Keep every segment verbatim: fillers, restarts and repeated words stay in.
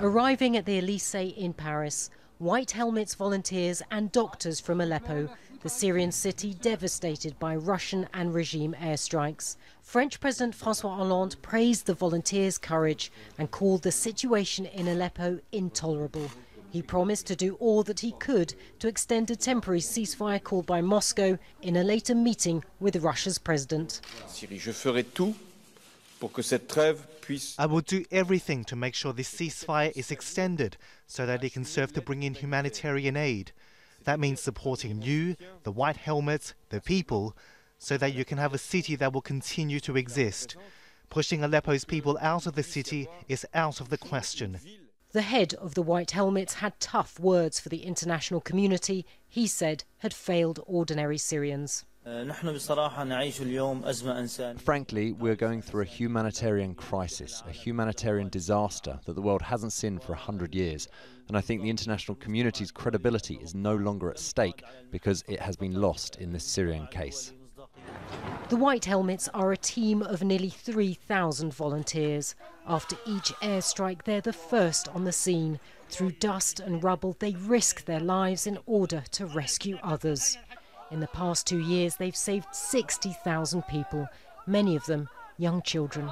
Arriving at the Elysee in Paris, White Helmets volunteers and doctors from Aleppo, the Syrian city devastated by Russian and regime airstrikes. French President François Hollande praised the volunteers' courage and called the situation in Aleppo intolerable. He promised to do all that he could to extend a temporary ceasefire called by Moscow in a later meeting with Russia's president. I will do everything to make sure this ceasefire is extended so that it can serve to bring in humanitarian aid. That means supporting you, the White Helmets, the people, so that you can have a city that will continue to exist. Pushing Aleppo's people out of the city is out of the question. The head of the White Helmets had tough words for the international community he said had failed ordinary Syrians. Frankly, we're going through a humanitarian crisis, a humanitarian disaster that the world hasn't seen for a hundred years. And I think the international community's credibility is no longer at stake because it has been lost in this Syrian case. The White Helmets are a team of nearly three thousand volunteers. After each airstrike, they're the first on the scene. Through dust and rubble, they risk their lives in order to rescue others. In the past two years, they've saved sixty thousand people, many of them young children.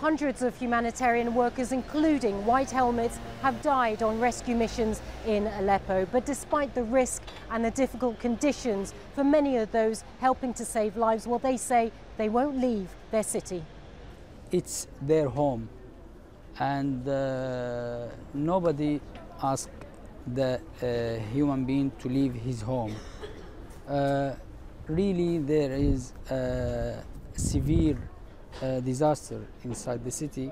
Hundreds of humanitarian workers, including White Helmets, have died on rescue missions in Aleppo. But despite the risk and the difficult conditions, for many of those helping to save lives, well, they say they won't leave their city. It's their home, and uh, nobody asked the uh, human being to leave his home. Uh, really, there is a severe uh, disaster inside the city.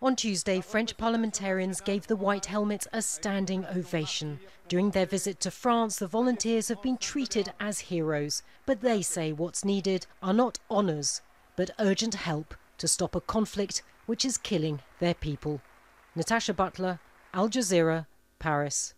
On Tuesday, French parliamentarians gave the White Helmets a standing ovation. During their visit to France, the volunteers have been treated as heroes, but they say what's needed are not honours, but urgent help to stop a conflict which is killing their people. Natasha Butler, Al Jazeera, Paris.